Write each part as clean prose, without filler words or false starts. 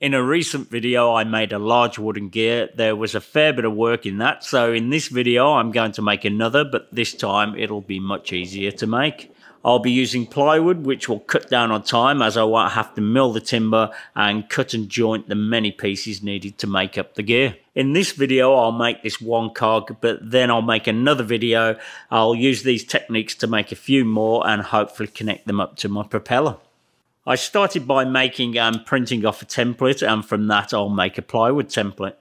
In a recent video, I made a large wooden gear. There was a fair bit of work in that, so in this video, I'm going to make another, but this time it'll be much easier to make. I'll be using plywood, which will cut down on time as I won't have to mill the timber and cut and joint the many pieces needed to make up the gear. In this video, I'll make this one cog, but then I'll make another video. I'll use these techniques to make a few more and hopefully connect them up to my propeller. I started by making and printing off a template, and from that I'll make a plywood template.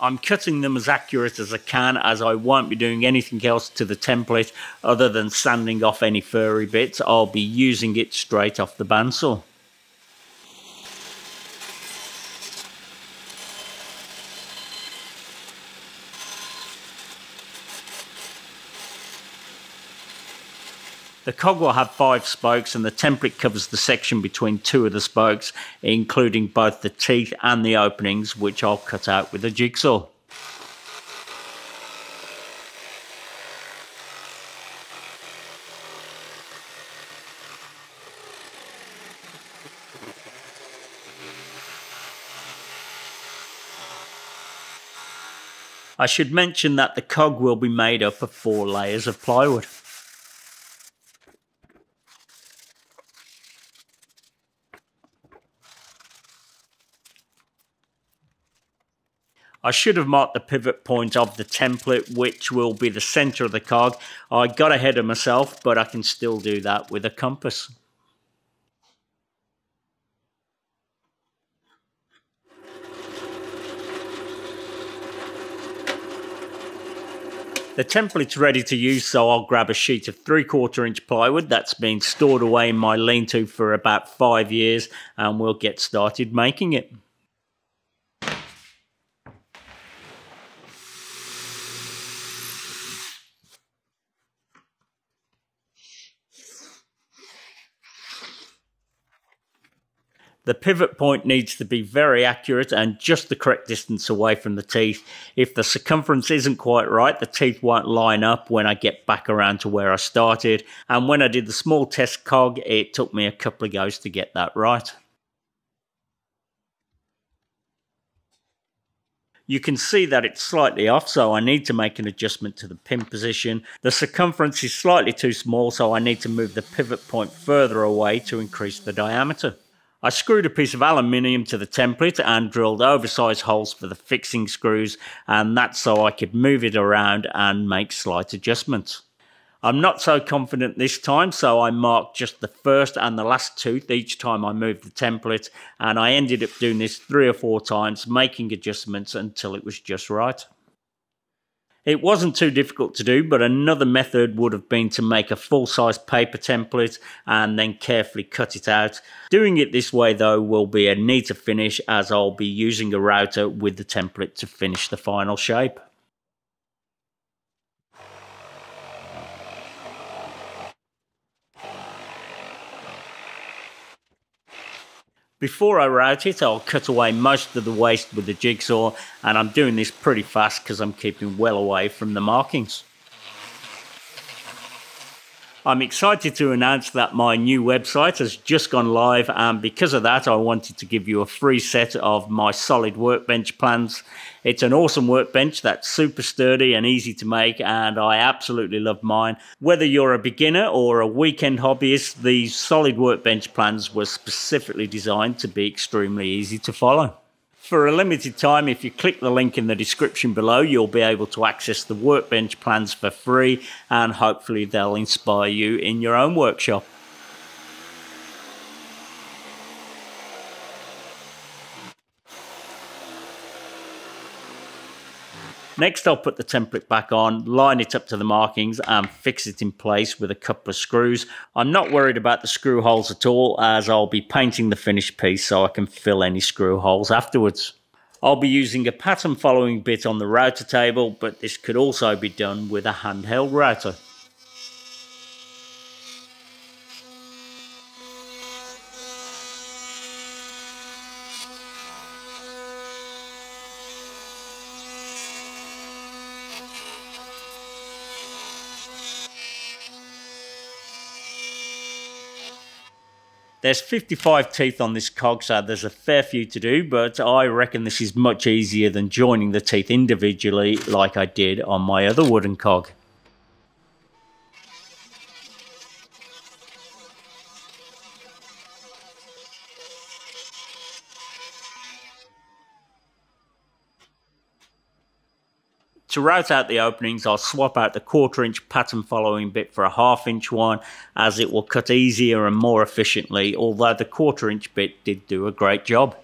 I'm cutting them as accurate as I can, as I won't be doing anything else to the template other than sanding off any furry bits. I'll be using it straight off the bandsaw. The cog will have 5 spokes, and the template covers the section between 2 of the spokes, including both the teeth and the openings, which I'll cut out with a jigsaw. I should mention that the cog will be made up of 4 layers of plywood. I should have marked the pivot point of the template, which will be the center of the cog. I got ahead of myself, but I can still do that with a compass. The template's ready to use, so I'll grab a sheet of 3/4 inch plywood that's been stored away in my lean-to for about 5 years, and we'll get started making it. The pivot point needs to be very accurate and just the correct distance away from the teeth. If the circumference isn't quite right, the teeth won't line up when I get back around to where I started. And when I did the small test cog, it took me a couple of goes to get that right. You can see that it's slightly off, so I need to make an adjustment to the pin position. The circumference is slightly too small, so I need to move the pivot point further away to increase the diameter. I screwed a piece of aluminium to the template and drilled oversized holes for the fixing screws, and that's so I could move it around and make slight adjustments. I'm not so confident this time, so I marked just the first and the last tooth each time I moved the template, and I ended up doing this 3 or 4 times, making adjustments until it was just right. It wasn't too difficult to do, but another method would have been to make a full-size paper template and then carefully cut it out. Doing it this way, though, will be a neater finish, as I'll be using a router with the template to finish the final shape. Before I route it, I'll cut away most of the waste with the jigsaw, and I'm doing this pretty fast because I'm keeping well away from the markings. I'm excited to announce that my new website has just gone live, and because of that I wanted to give you a free set of my solid workbench plans. It's an awesome workbench that's super sturdy and easy to make, and I absolutely love mine. Whether you're a beginner or a weekend hobbyist, these solid workbench plans were specifically designed to be extremely easy to follow. For a limited time, if you click the link in the description below, you'll be able to access the workbench plans for free, and hopefully they'll inspire you in your own workshop. Next, I'll put the template back on, line it up to the markings and fix it in place with a couple of screws. I'm not worried about the screw holes at all, as I'll be painting the finished piece so I can fill any screw holes afterwards. I'll be using a pattern following bit on the router table, but this could also be done with a handheld router. There's 55 teeth on this cog, so there's a fair few to do, but I reckon this is much easier than joining the teeth individually like I did on my other wooden cog. To route out the openings, I'll swap out the 1/4 inch pattern following bit for a 1/2 inch one, as it will cut easier and more efficiently, although the 1/4 inch bit did do a great job.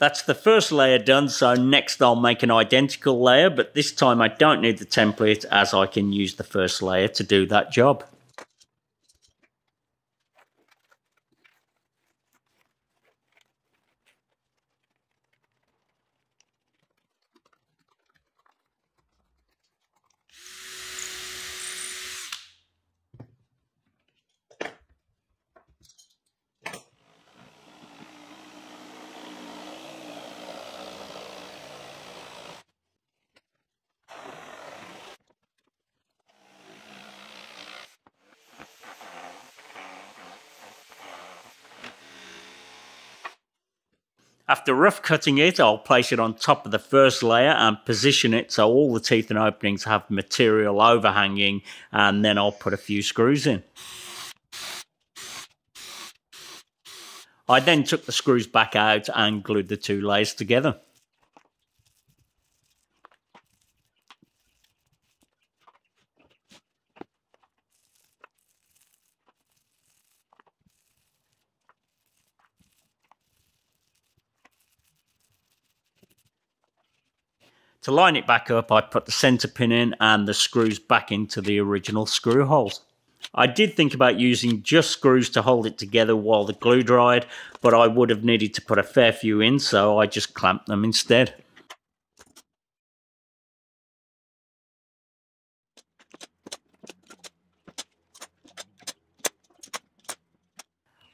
That's the first layer done, so next I'll make an identical layer, but this time I don't need the template as I can use the first layer to do that job. After rough cutting it, I'll place it on top of the first layer and position it so all the teeth and openings have material overhanging, and then I'll put a few screws in. I then took the screws back out and glued the two layers together. To line it back up, I put the center pin in and the screws back into the original screw holes. I did think about using just screws to hold it together while the glue dried, but I would have needed to put a fair few in, so I just clamped them instead.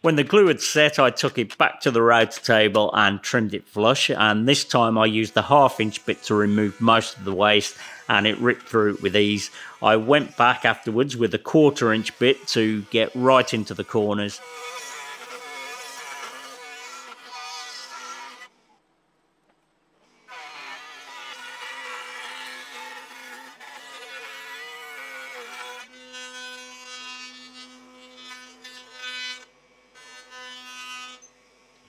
When the glue had set, I took it back to the router table and trimmed it flush, and this time I used the 1/2 inch bit to remove most of the waste, and it ripped through it with ease. I went back afterwards with the 1/4 inch bit to get right into the corners.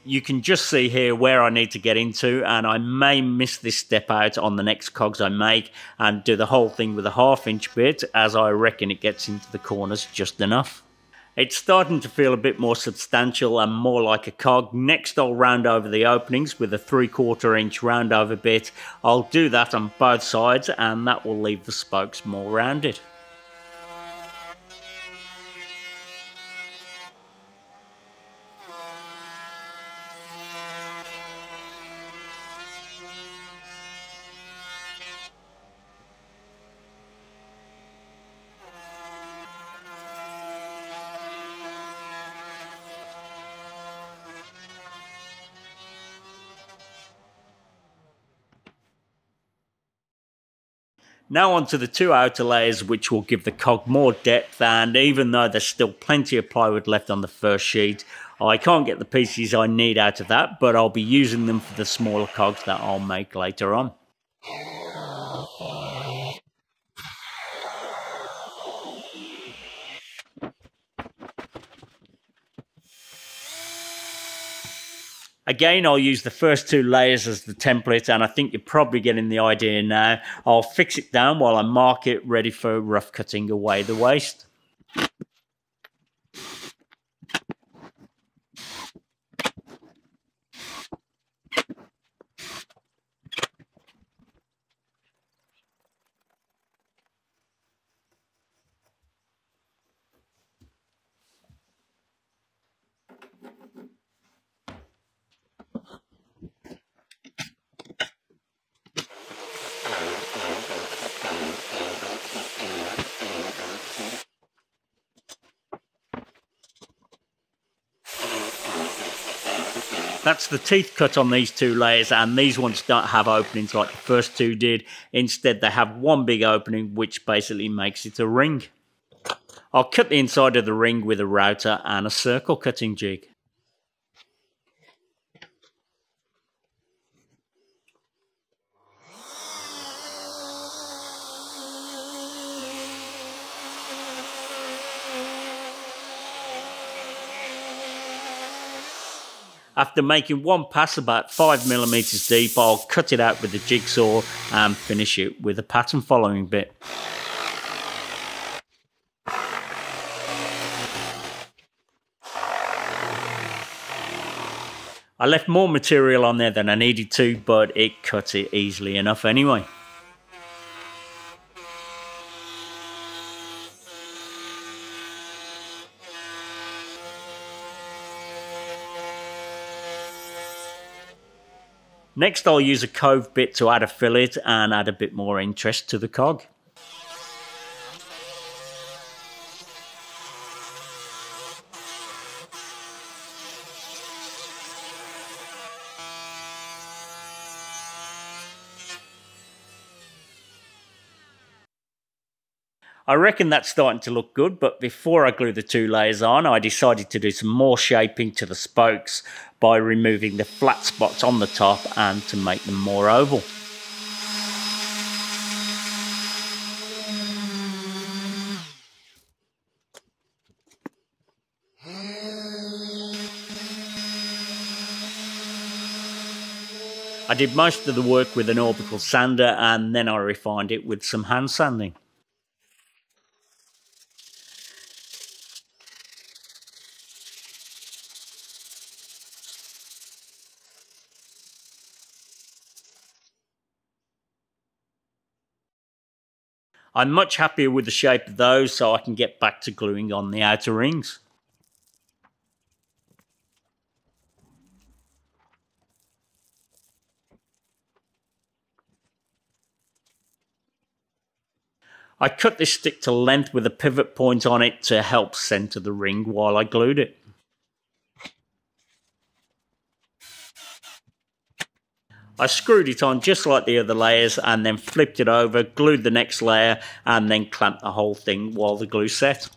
You can just see here where I need to get into, and I may miss this step out on the next cogs I make and do the whole thing with a 1/2 inch bit, as I reckon it gets into the corners just enough. It's starting to feel a bit more substantial and more like a cog. Next I'll round over the openings with a 3/4 inch round over bit. I'll do that on both sides, and that will leave the spokes more rounded. Now onto the two outer layers, which will give the cog more depth, and even though there's still plenty of plywood left on the first sheet, I can't get the pieces I need out of that, but I'll be using them for the smaller cogs that I'll make later on. Again, I'll use the first two layers as the template, and I think you're probably getting the idea now. I'll fix it down while I mark it ready for rough cutting away the waste. That's the teeth cut on these two layers, and these ones don't have openings like the first two did. Instead, they have one big opening, which basically makes it a ring. I'll cut the inside of the ring with a router and a circle cutting jig. After making one pass about 5mm deep, I'll cut it out with a jigsaw and finish it with a pattern following bit. I left more material on there than I needed to, but it cut it easily enough anyway. Next, I'll use a cove bit to add a fillet and add a bit more interest to the cog. I reckon that's starting to look good, but before I glue the two layers on, I decided to do some more shaping to the spokes by removing the flat spots on the top and to make them more oval. I did most of the work with an orbital sander, and then I refined it with some hand sanding. I'm much happier with the shape of those, so I can get back to gluing on the outer rings. I cut this stick to length with a pivot point on it to help centre the ring while I glued it. I screwed it on just like the other layers and then flipped it over, glued the next layer, and then clamped the whole thing while the glue set.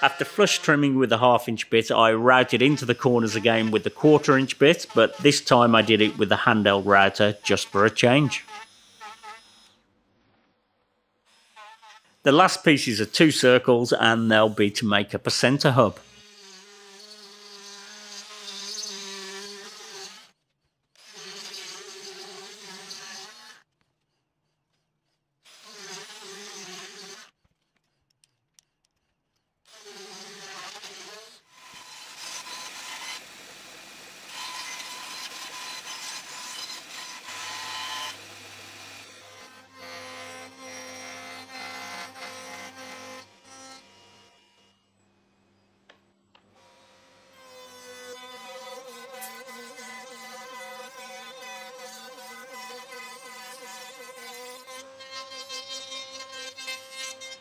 After flush trimming with the 1/2 inch bit, I routed into the corners again with the 1/4 inch bit, but this time I did it with the handheld router just for a change. The last pieces are two circles, and they'll be to make up a centre hub.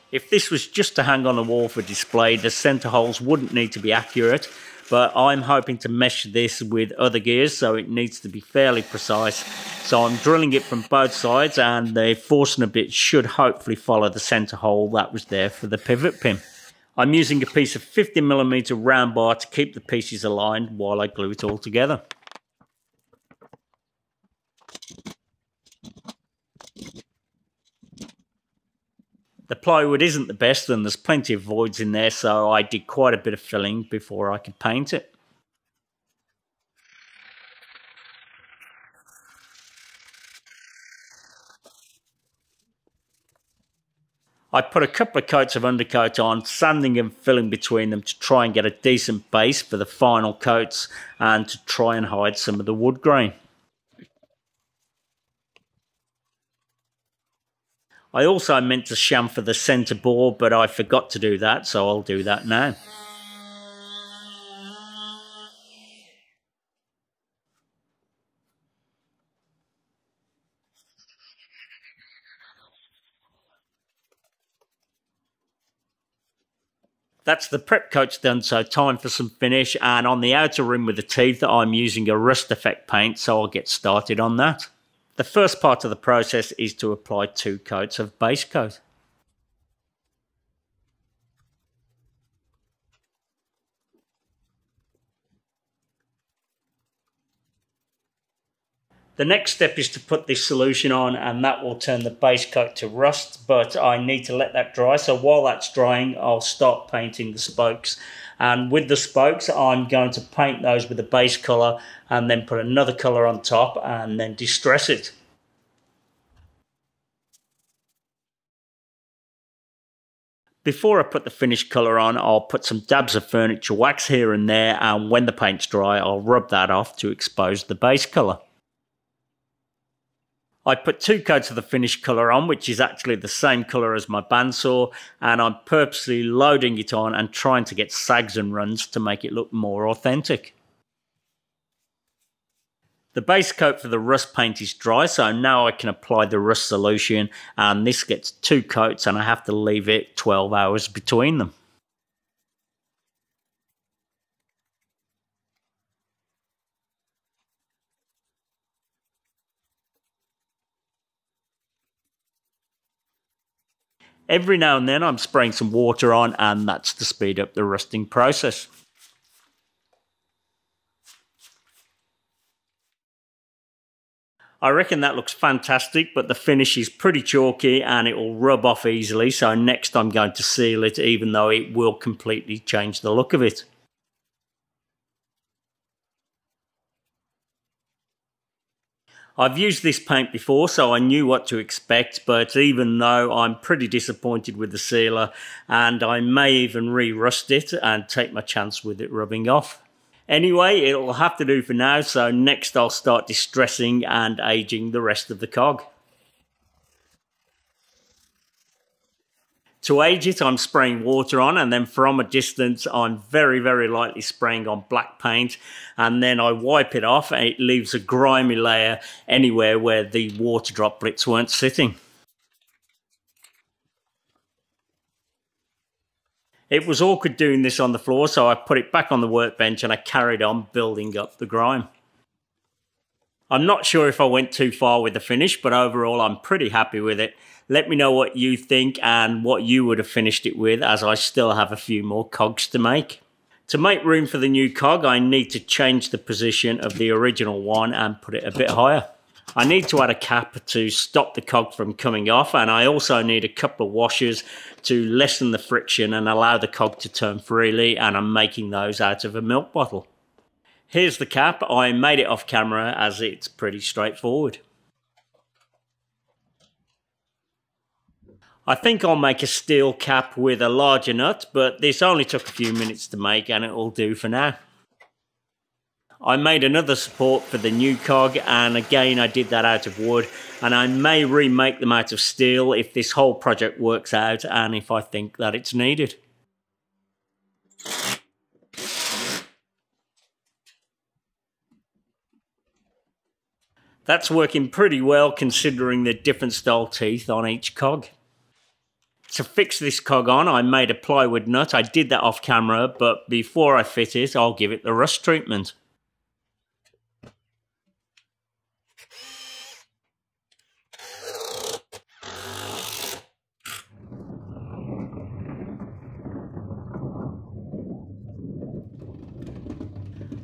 If this was just to hang on the wall for display, the centre holes wouldn't need to be accurate, but I'm hoping to mesh this with other gears, so it needs to be fairly precise. So I'm drilling it from both sides, and the Forstner bit should hopefully follow the centre hole that was there for the pivot pin. I'm using a piece of 50mm round bar to keep the pieces aligned while I glue it all together. The plywood isn't the best, and there's plenty of voids in there, so I did quite a bit of filling before I could paint it. I put a couple of coats of undercoat on, sanding and filling between them to try and get a decent base for the final coats and to try and hide some of the wood grain. I also meant to chamfer the centre bore, but I forgot to do that, so I'll do that now. That's the prep coat's done, so time for some finish, and on the outer rim with the teeth I'm using a rust effect paint, so I'll get started on that. The first part of the process is to apply 2 coats of base coat. The next step is to put this solution on, and that will turn the base coat to rust, but I need to let that dry. So while that's drying, I'll start painting the spokes. And with the spokes, I'm going to paint those with a base colour and then put another colour on top and then distress it. Before I put the finished colour on, I'll put some dabs of furniture wax here and there, and when the paint's dry, I'll rub that off to expose the base colour. I put 2 coats of the finished colour on, which is actually the same colour as my bandsaw, and I'm purposely loading it on and trying to get sags and runs to make it look more authentic. The base coat for the rust paint is dry, so now I can apply the rust solution, and this gets 2 coats, and I have to leave it 12 hours between them. Every now and then I'm spraying some water on, and that's to speed up the rusting process. I reckon that looks fantastic, but the finish is pretty chalky and it will rub off easily, so next I'm going to seal it, even though it will completely change the look of it. I've used this paint before, so I knew what to expect, but even though I'm pretty disappointed with the sealer, and I may even re-rust it and take my chance with it rubbing off. Anyway, it'll have to do for now, so next I'll start distressing and aging the rest of the cog. To age it, I'm spraying water on, and then from a distance I'm very lightly spraying on black paint, and then I wipe it off and it leaves a grimy layer anywhere where the water droplets weren't sitting. It was awkward doing this on the floor, so I put it back on the workbench and I carried on building up the grime. I'm not sure if I went too far with the finish, but overall I'm pretty happy with it. Let me know what you think and what you would have finished it with, as I still have a few more cogs to make. To make room for the new cog, I need to change the position of the original one and put it a bit higher. I need to add a cap to stop the cog from coming off, and I also need a couple of washers to lessen the friction and allow the cog to turn freely, and I'm making those out of a milk bottle. Here's the cap. I made it off camera as it's pretty straightforward. I think I'll make a steel cap with a larger nut, but this only took a few minutes to make and it will do for now. I made another support for the new cog, and again I did that out of wood, and I may remake them out of steel if this whole project works out and if I think that it's needed. That's working pretty well considering the different style teeth on each cog. To fix this cog on, I made a plywood nut. I did that off camera, but before I fit it, I'll give it the rust treatment.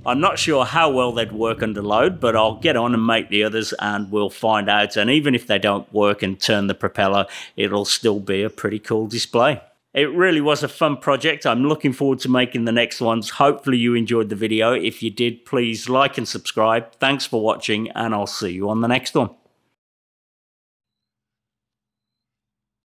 I'm not sure how well they'd work under load, but I'll get on and make the others and we'll find out. And even if they don't work and turn the propeller, it'll still be a pretty cool display. It really was a fun project. I'm looking forward to making the next ones. Hopefully you enjoyed the video. If you did, please like and subscribe. Thanks for watching, and I'll see you on the next one.